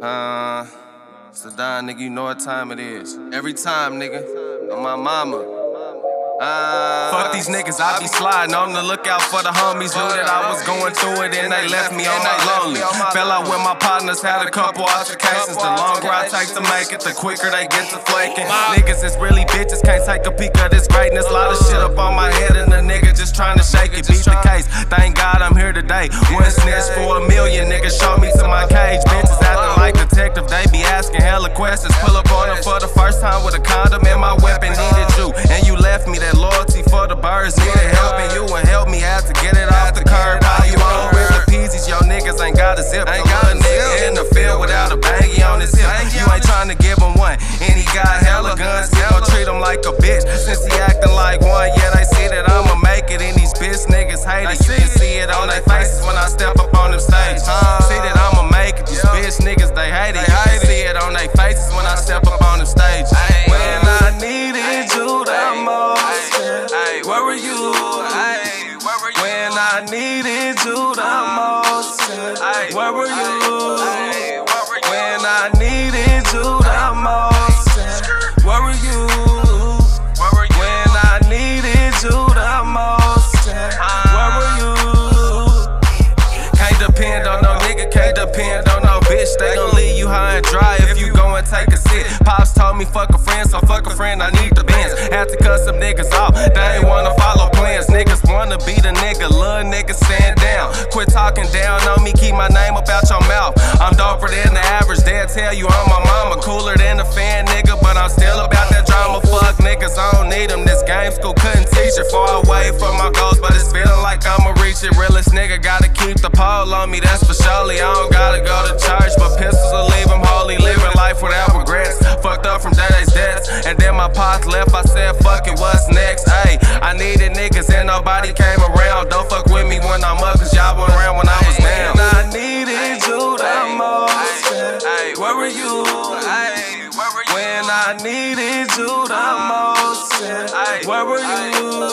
So Don, nigga, you know what time it is. Every time, nigga, on my mama. Fuck these niggas, I be sliding on the lookout for the homies. Knew that I was going through it and they left me on my lonely. Fell out with my partners, had a couple altercations. The longer I take to make it, the quicker they get to flaking. Niggas is really bitches, can't take a peek of this greatness. Lot of shit up on my head and the nigga just trying to shake it. Beat the case, thank God I'm here today. One snitch for $1 million, nigga show me to my cage. Bitches acting like detective, they be asking hella questions. Pull up on them for the first time with a condom and my weapon. Needed you, and you left me. That loyalty for the birds, needed helping you and help me out to get it off the curb. How you on with the peasies, your niggas ain't got a zip. Ain't got a nigga in the field without a bangy on his hip. You ain't trying to give him one, and he got hella guns. You gon' treat him like a bitch, since he acting like one. Yeah, they see that I'ma make it, and these bitch niggas hate it. You can see it on their faces when I step up on them stage. See that I'ma make it, these bitch niggas, they hate it. You can see it on their faces when I step up on them stage. When I needed you the most, where were you? Ay, where were you? When I needed you the most, ay, where were you? Ay, where were you? When I needed you the most, where were you? Where were you? When I needed you the most, where were you? Can't depend on no nigga, can't depend on no bitch. They gon' leave you high and dry if you go and take a sip. Pops told me fuck a friend, so fuck a friend, I need the Benz. Had to cut some niggas off, they ain't wanna follow plans. Niggas wanna be the nigga, little nigga stand down. Quit talking down on me, keep my name up out your mouth. I'm doper than the average, they'll tell you I'm my mama. Cooler than a fan nigga, but I'm still about that drama. Fuck niggas, I don't need them, this game school couldn't teach it. Far away from my goals, but it's feeling like I'ma reach it. Realest nigga, gotta keep the pole on me, that's for surely. I don't gotta go to church, but pistols will leave them holy. Living life without regrets, fucked up from daddy's death. And then my pops left, I said fuck it, what's next? Ayy, I needed niggas and nobody came around. Don't fuck with me when I'm up, cause y'all weren't around when I was down. And I needed you the most, where were you? When I needed you the most, where were you?